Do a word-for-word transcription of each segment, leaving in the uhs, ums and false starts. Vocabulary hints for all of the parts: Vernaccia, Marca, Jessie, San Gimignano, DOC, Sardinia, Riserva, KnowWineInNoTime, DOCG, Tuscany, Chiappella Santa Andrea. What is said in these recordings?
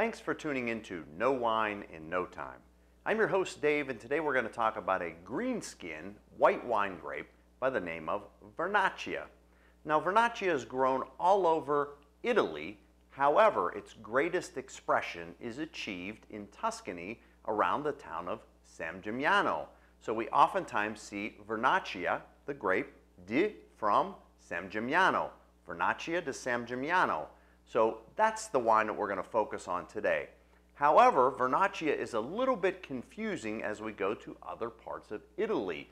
Thanks for tuning into No Wine in No Time. I'm your host Dave, and today we're going to talk about a greenskin white wine grape by the name of Vernaccia. Now, Vernaccia is grown all over Italy. However, its greatest expression is achieved in Tuscany around the town of San Gimignano. So we oftentimes see Vernaccia, the grape, di from San Gimignano. Vernaccia di San Gimignano. So that's the wine that we're going to focus on today. However, Vernaccia is a little bit confusing as we go to other parts of Italy.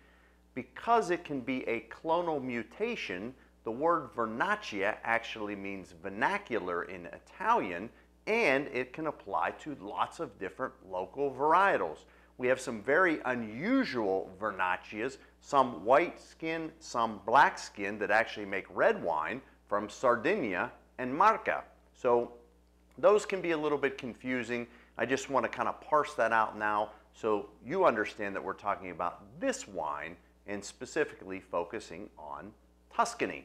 Because it can be a clonal mutation, the word Vernaccia actually means vernacular in Italian, and it can apply to lots of different local varietals. We have some very unusual Vernaccias, some white skin, some black skin that actually make red wine from Sardinia and Marca. So those can be a little bit confusing. I just want to kind of parse that out now so you understand that we're talking about this wine and specifically focusing on Tuscany.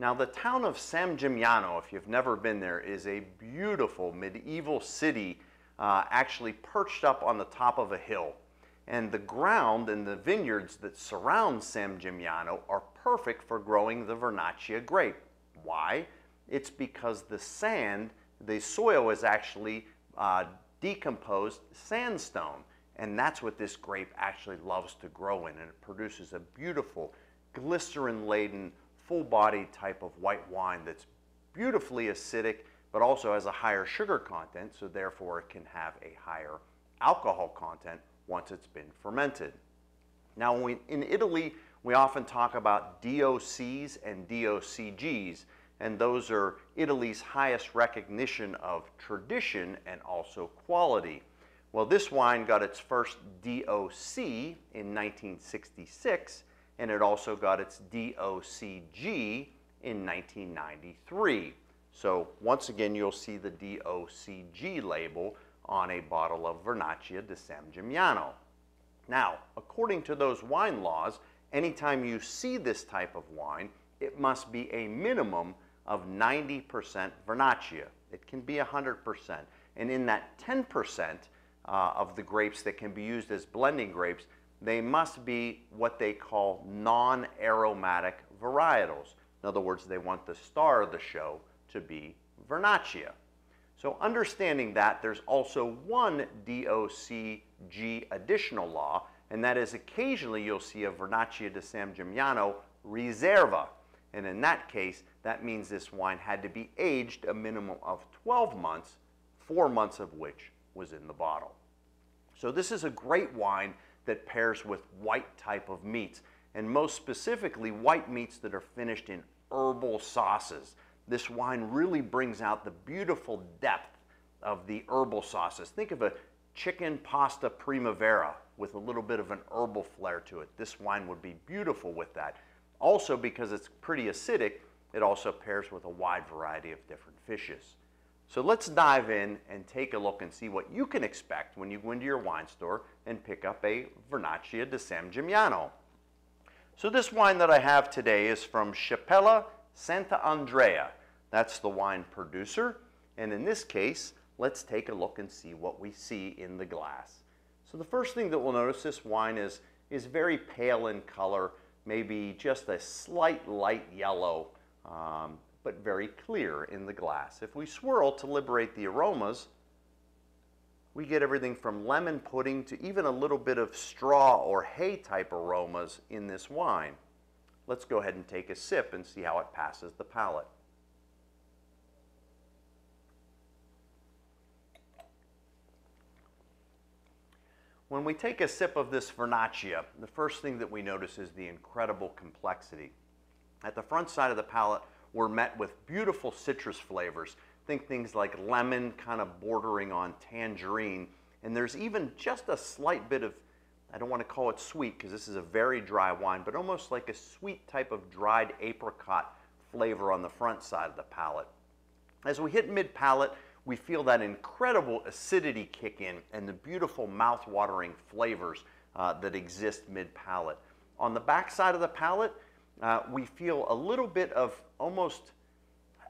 Now, the town of San Gimignano, if you've never been there, is a beautiful medieval city uh, actually perched up on the top of a hill. And the ground and the vineyards that surround San Gimignano are perfect for growing the Vernaccia grape. Why? It's because the sand, the soil is actually uh, decomposed sandstone, and that's what this grape actually loves to grow in, and it produces a beautiful glycerin-laden, full-bodied type of white wine that's beautifully acidic, but also has a higher sugar content, so therefore it can have a higher alcohol content once it's been fermented. Now, when we, in Italy, we often talk about D O Cs and D O C Gs, and those are Italy's highest recognition of tradition and also quality. Well, this wine got its first D O C in nineteen sixty-six, and it also got its D O C G in nineteen ninety-three. So once again, you'll see the D O C G label on a bottle of Vernaccia di San Gimignano. Now, according to those wine laws, anytime you see this type of wine, it must be a minimum of ninety percent Vernaccia. It can be one hundred percent. And in that ten percent uh, of the grapes that can be used as blending grapes, they must be what they call non-aromatic varietals. In other words, they want the star of the show to be Vernaccia. So understanding that, there's also one D O C G additional law, and that is occasionally you'll see a Vernaccia di San Gimignano Riserva. And in that case, that means this wine had to be aged a minimum of twelve months, four months of which was in the bottle. So this is a great wine that pairs with white type of meats, and most specifically white meats that are finished in herbal sauces. This wine really brings out the beautiful depth of the herbal sauces. Think of a chicken pasta primavera with a little bit of an herbal flair to it. This wine would be beautiful with that. Also, because it's pretty acidic, it also pairs with a wide variety of different fishes. So let's dive in and take a look and see what you can expect when you go into your wine store and pick up a Vernaccia di San Gimignano. So this wine that I have today is from Chiappella Santa Andrea. That's the wine producer. And in this case, let's take a look and see what we see in the glass. So the first thing that we'll notice, this wine is, is very pale in color, maybe just a slight light yellow, um, but very clear in the glass. If we swirl to liberate the aromas, we get everything from lemon pudding to even a little bit of straw or hay type aromas in this wine. Let's go ahead and take a sip and see how it passes the palate. When we take a sip of this Vernaccia, the first thing that we notice is the incredible complexity. At the front side of the palate, we're met with beautiful citrus flavors. Think things like lemon, kind of bordering on tangerine. And there's even just a slight bit of, I don't want to call it sweet because this is a very dry wine, but almost like a sweet type of dried apricot flavor on the front side of the palate. As we hit mid-palate, we feel that incredible acidity kick in and the beautiful mouth-watering flavors uh, that exist mid-palate. On the back side of the palate, uh, we feel a little bit of almost,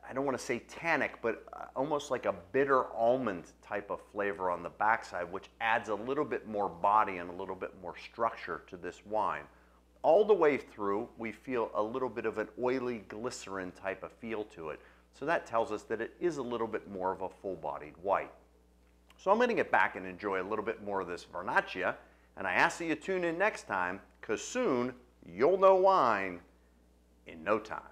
I don't want to say tannic, but almost like a bitter almond type of flavor on the backside, which adds a little bit more body and a little bit more structure to this wine. All the way through, we feel a little bit of an oily glycerin type of feel to it. So that tells us that it is a little bit more of a full-bodied white. So I'm going to get back and enjoy a little bit more of this Vernaccia, and I ask that you tune in next time, because soon you'll know wine in no time.